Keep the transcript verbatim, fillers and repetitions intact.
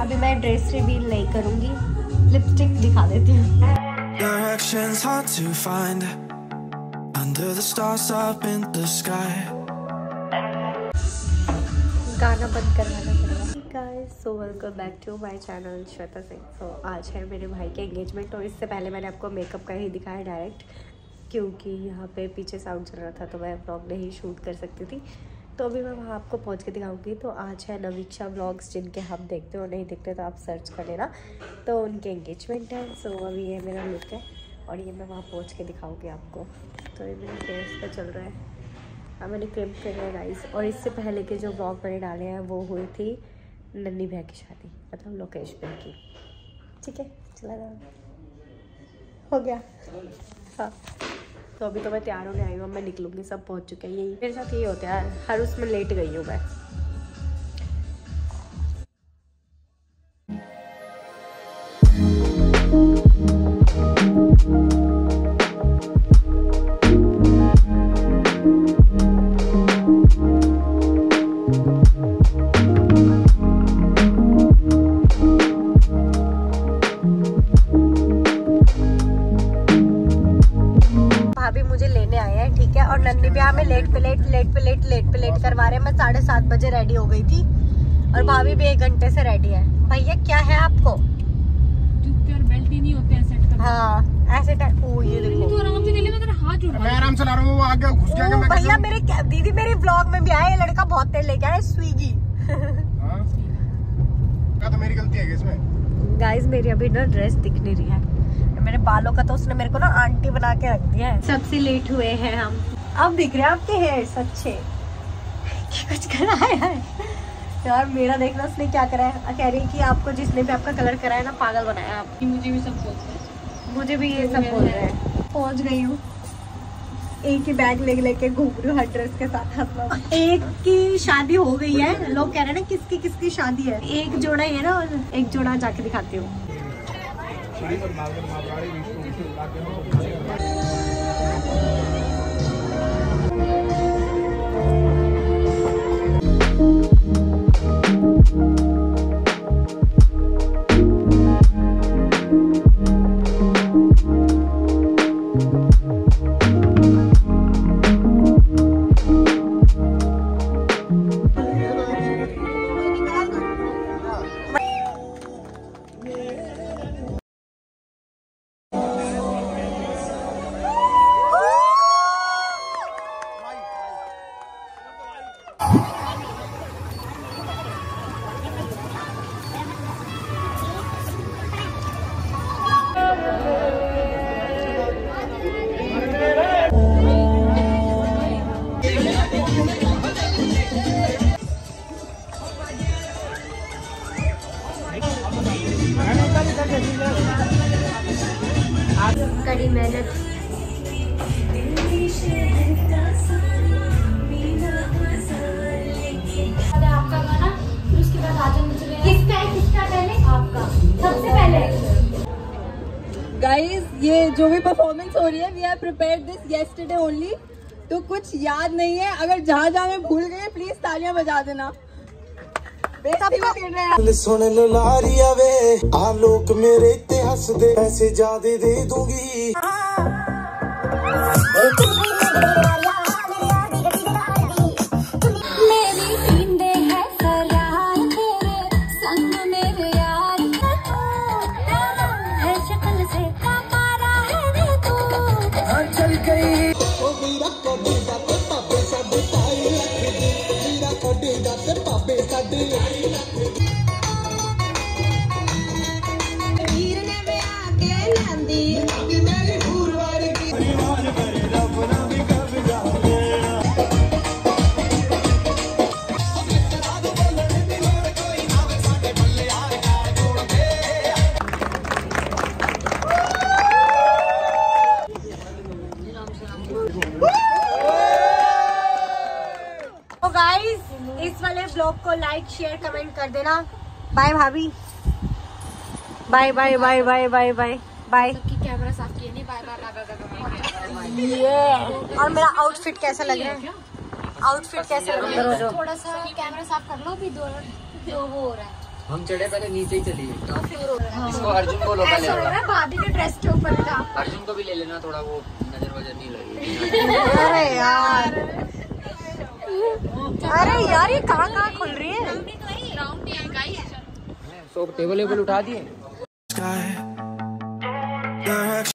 अभी मैं dress reveal नहीं करूँगी, लिपस्टिक दिखा देती हूँ। गाना बंद करवाना पड़ेगा। Guys so welcome back to my channel Shweta Singh. So आज है मेरे भाई के एंगेजमेंट और इससे पहले मैंने आपको मेकअप का ही दिखाया डायरेक्ट, क्योंकि यहाँ पे पीछे साउंड चल रहा था तो मैं व्लॉग नहीं शूट कर सकती थी, तो अभी मैं वहाँ आपको पहुँच के दिखाऊंगी। तो आज है नवीक्षा ब्लॉग्स, जिनके हम देखते हो, नहीं देखते तो आप सर्च कर लेना, तो उनके एंगेजमेंट है। सो अभी ये मेरा लुक है और ये मैं वहाँ पहुँच के दिखाऊँगी आपको। तो ये मेरे फेस पर चल रहा है, अब मैंने क्रेप कर लिया गाइस। और इससे पहले के जो ब्लॉग मैंने डाले हैं वो हुई थी नन्नी भैया की शादी, मतलब लोकेश भैया की। ठीक है, चला जाओ, हो गया। हाँ, तो अभी तो मैं तैयार होने आई हूँ, मैं निकलूँगी, सब पहुँच चुके हैं। यही मेरे साथ यही होता है, हर उसमें लेट गई हूँ मैं। बजे रेडी हो गई थी और भाभी भी एक घंटे से रेडी है। भैया क्या है आपको, बेल्ट ही नहीं होते हैं सेट करने। हाँ, ऐसे ओ ये देखो, तो आराम से ले ले, मैं तेरा हाथ जोड़ रहा हूं, मैं आराम से चला रहा हूं, वो आगे घुस गया। मैं भैया मेरे दीदी मेरे व्लॉग में भी आया, ये लड़का बहुत तेज लेके आया स्विगी। हां क्या तो मेरी गलती है इसमें। गाइस मेरी अभी ना ड्रेस दिख नहीं रही है, मेरे बालों का तो उसने मेरे को ना आंटी बना के रख दिया है। सबसे लेट हुए हैं हम, अब दिख रहे हैं आपके हेयर्स अच्छे। कुछ कराया है यार, मेरा देखना उसने क्या कराया। कह रही कि आपको जिसने भी आपका कलर कराया ना पागल बनाया आप। मुझे भी सब बोलते हैं, मुझे भी ये सब बोल रहे हैं। पहुंच गई हूँ, एक ही बैग ले लेके घूम रही हूँ हर ड्रेस के साथ। एक की शादी हो गई है, लोग कह रहे हैं ना किसकी किसकी शादी है। एक जोड़ा है ना, और एक जोड़ा जाके दिखाती हूँ। कड़ी मेहनत आपका गाना, फिर उसके बाद आज मुझे किसका है, किसका पहले आपका सबसे पहले। गाइस ये जो भी परफॉर्मेंस हो रही है, we have prepared this yesterday only, तो कुछ याद नहीं है। अगर जहाँ जहाँ मैं भूल गई प्लीज तालियां बजा देना। सुन लारिया वे आलोक मेरे इतिहास दे, ऐसे ज्यादा दे दूंगी। लाइक शेयर कमेंट कर देना। बाय भाभी, bye bye bye bye bye bye bye. Camera साफ किया नहीं, बाय बाय। ये और मेरा आउटफिट कैसा लग रहा है, आउटफिट कैसा लग रहा है? थोड़ा सा कैमरा साफ कर लो, अभी दो वो हो रहा है। हम चढ़े पहले नीचे ही चली गई। तो फिर इसको अर्जुन को लोका ले लेना, भाभी के ड्रेस के ऊपर था। अर्जुन को भी ले लेना, थोड़ा वो नजर वजर नहीं लगी। अरे यार, अरे यार ये कहाँ कहाँ खुल रही है। सो टेबल वेबल उठा दिए।